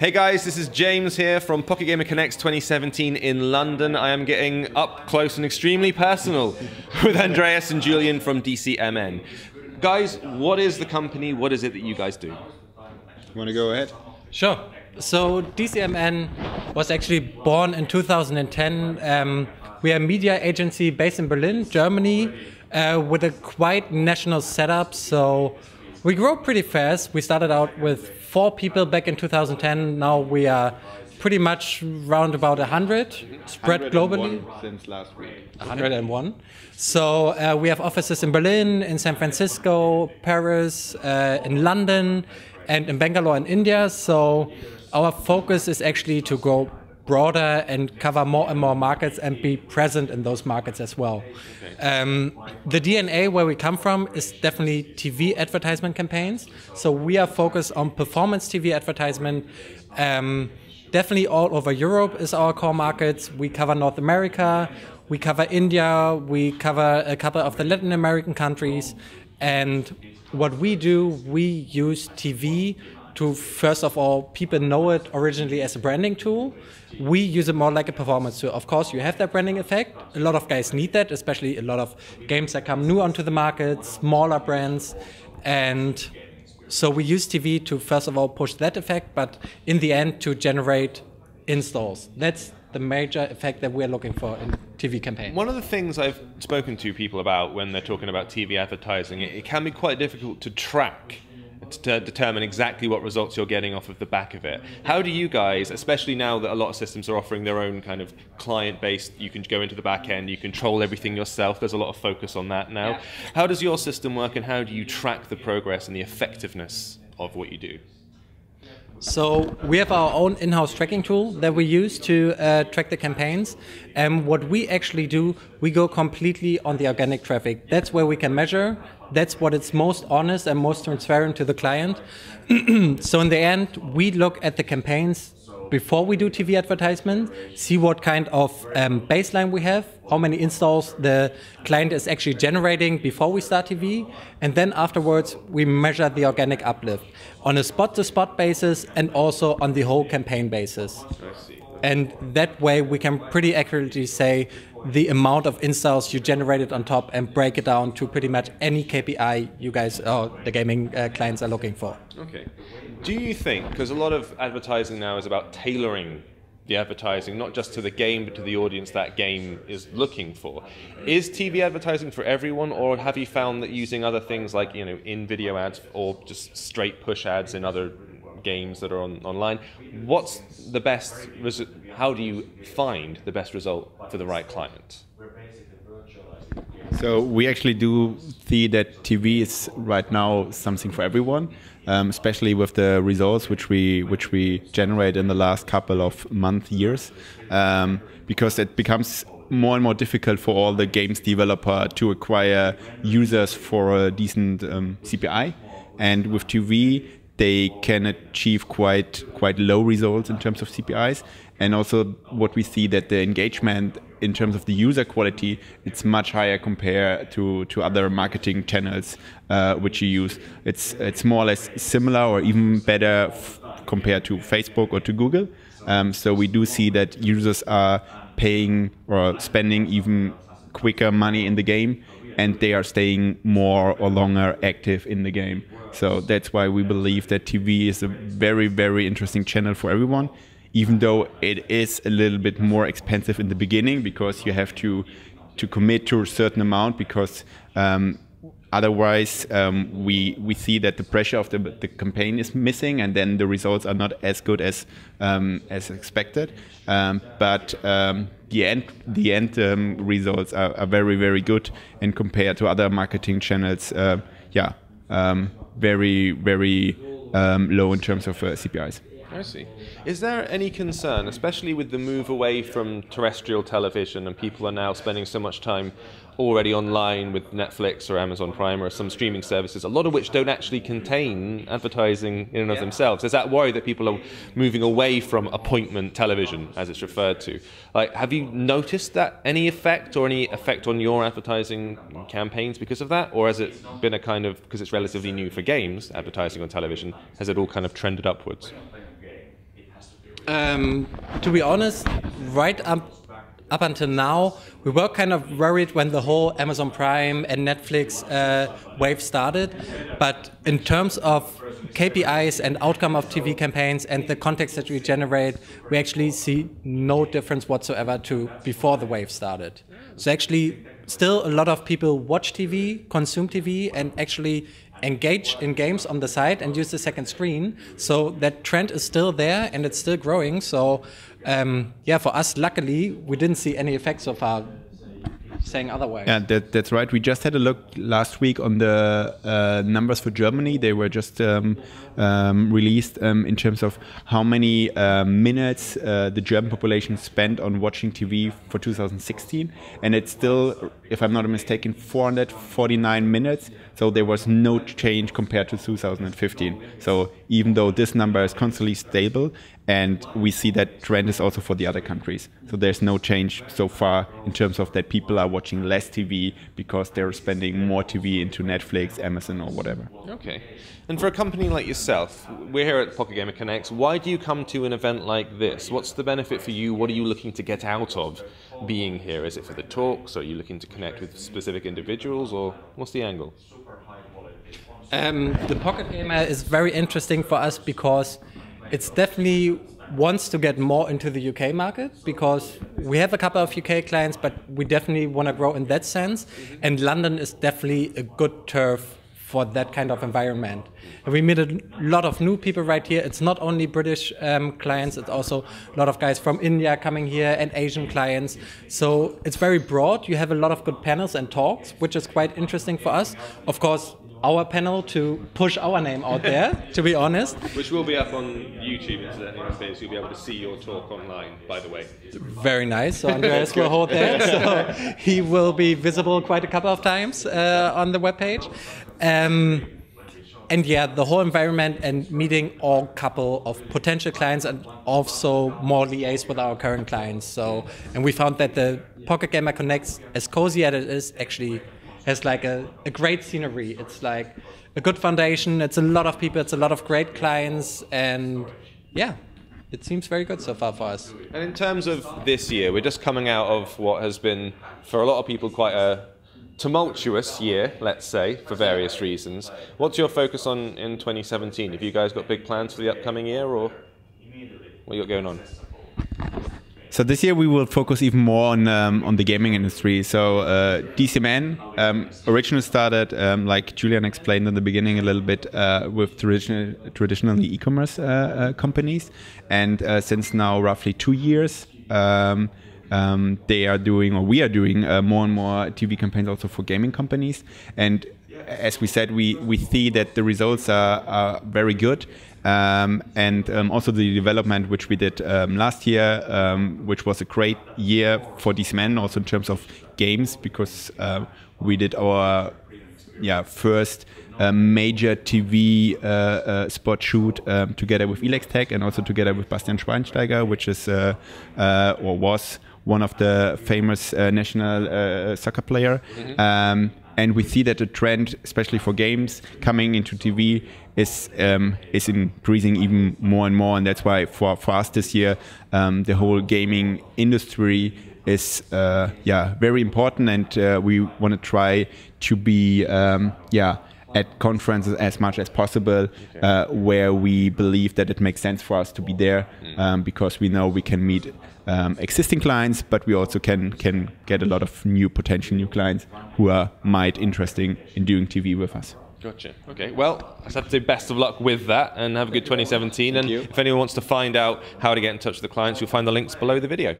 Hey guys, this is James here from Pocket Gamer Connects 2017 in London. I am getting up close and extremely personal with Andreas and Julian from DCMN. Guys, what is the company? What is it that you guys do? You want to go ahead? Sure. So DCMN was actually born in 2010. We are a media agency based in Berlin, Germany, with a quite national setup. So we grew pretty fast. We started out with 4 people back in 2010. Now we are pretty much round about 100 spread globally. Since last week. 101. So we have offices in Berlin, in San Francisco, Paris, in London, and in Bangalore in India. So our focus is actually to grow broader and cover more and more markets and be present in those markets as well. The DNA where we come from is definitely TV advertisement campaigns. So we are focused on performance TV advertisement. Definitely all over Europe is our core markets. We cover North America, we cover India, we cover a couple of the Latin American countries. And what we do, we use TV to, first of all, people know it originally as a branding tool. We use it more like a performance tool. Of course, you have that branding effect. A lot of guys need that, especially a lot of games that come new onto the market, smaller brands. And so we use TV to, first of all, push that effect, but in the end, to generate installs. That's the major effect that we're looking for in TV campaigns. One of the things I've spoken to people about when they're talking about TV advertising, it can be quite difficult to track, to determine exactly what results you're getting off of the back of it. How do you guys, especially now that a lot of systems are offering their own kind of client-based, you can go into the back end, you control everything yourself, there's a lot of focus on that now. Yeah. How does your system work and how do you track the progress and the effectiveness of what you do? So we have our own in-house tracking tool that we use to track the campaigns. And what we actually do, we go completely on the organic traffic. That's where we can measure. That's what it's most honest and most transparent to the client. So in the end, we look at the campaigns before we do TV advertisement, see what kind of baseline we have, how many installs the client is actually generating before we start TV, and then afterwards we measure the organic uplift on a spot-to-spot basis and also on the whole campaign basis. And that way we can pretty accurately say the amount of installs you generated on top and break it down to pretty much any KPI you guys or the gaming clients are looking for. Okay. Do you think, because a lot of advertising now is about tailoring the advertising, not just to the game, but to the audience that game is looking for. Is TV advertising for everyone, or have you found that using other things like, you know, in-video ads or just straight push ads in other games that are online, what's the best, how do you find the best result for the right client? So we actually do see that TV is right now something for everyone, especially with the results which we generate in the last couple of years, because it becomes more and more difficult for all the games developer to acquire users for a decent CPI, and with TV they can achieve quite low results in terms of CPIs. And also what we see that the engagement in terms of the user quality, it's much higher compared to other marketing channels which you use. It's more or less similar or even better compared to Facebook or to Google. So we do see that users are paying or spending even quicker money in the game, and they are staying more or longer active in the game. So that's why we believe that TV is a very, very interesting channel for everyone, even though it is a little bit more expensive in the beginning because you have to commit to a certain amount, because otherwise we see that the pressure of the campaign is missing, and then the results are not as good as expected. But the end results are very, very good, and compared to other marketing channels, very, very low in terms of CPIs. I see. Is there any concern, especially with the move away from terrestrial television, and people are now spending so much time already online with Netflix or Amazon Prime or some streaming services, a lot of which don't actually contain advertising in and of themselves? Is that worry that people are moving away from appointment television, as it's referred to? Like, have you noticed that any effect on your advertising campaigns because of that? Or has it been a kind of, because it's relatively new for games, advertising on television, has it all kind of trended upwards? To be honest, right up until now, we were kind of worried when the whole Amazon Prime and Netflix wave started. But in terms of KPIs and outcome of TV campaigns and the context that we generate, we actually see no difference whatsoever to before the wave started. So actually, still a lot of people watch TV, consume TV, and actually engage in games on the site and use the second screen. So that trend is still there and it's still growing. So yeah, for us, luckily, we didn't see any effects so far saying otherwise. Yeah, that's right. We just had a look last week on the numbers for Germany. They were just released in terms of how many minutes the German population spent on watching TV for 2016. And it's still, if I'm not mistaken, 449 minutes. So there was no change compared to 2015. So even though this number is constantly stable, and we see that trend is also for the other countries. So there's no change so far in terms of that people are watching less TV because they're spending more TV into Netflix, Amazon, or whatever. Okay. And for a company like yourself, we're here at Pocket Gamer Connects. Why do you come to an event like this? What's the benefit for you? What are you looking to get out of being here? Is it for the talks? Or are you looking to connect with specific individuals? Or what's the angle? The Pocket Gamer is very interesting for us because it's definitely wants to get more into the UK market, because we have a couple of UK clients, but we definitely want to grow in that sense. And London is definitely a good turf for that kind of environment. And we meet a lot of new people right here. It's not only British clients, it's also a lot of guys from India coming here and Asian clients. So it's very broad. You have a lot of good panels and talks, which is quite interesting for us. Of course, our panel to push our name out there, to be honest. Which will be up on YouTube, incidentally, so you'll be able to see your talk online, by the way. Very nice. So Andreas will hold that. So he will be visible quite a couple of times on the webpage. And yeah, the whole environment and meeting all couple of potential clients and also more liaise with our current clients. So, and we found that the Pocket Gamer Connects, as cozy as it is, actually has like a great scenery. It's like a good foundation. It's a lot of people. It's a lot of great clients. And yeah, it seems very good so far for us. And in terms of this year, we're just coming out of what has been, for a lot of people, quite a tumultuous year, let's say, for various reasons. What's your focus on in 2017? Have you guys got big plans for the upcoming year, or what you got going on? So this year we will focus even more on the gaming industry. So DCMN originally started, like Julian explained in the beginning a little bit, with traditionally e-commerce companies. And since now roughly 2 years, they are doing, or we are doing, more and more TV campaigns also for gaming companies. And as we said, we see that the results are very good. And also the development which we did last year, which was a great year for DCMN, also in terms of games, because we did our first major TV spot shoot together with ElexTech and also together with Bastian Schweinsteiger, which is or was one of the famous national soccer player. Mm-hmm. And we see that the trend, especially for games, coming into TV is increasing even more and more. And that's why for us this year, the whole gaming industry is very important. And we want to try to be at conferences as much as possible, where we believe that it makes sense for us to be there, because we know we can meet existing clients, but we also can get a lot of potential new clients who are interested in doing TV with us. Gotcha. Okay. Well, I just have to say best of luck with that, and have a good 2017. Thank you. If anyone wants to find out how to get in touch with the clients, you'll find the links below the video.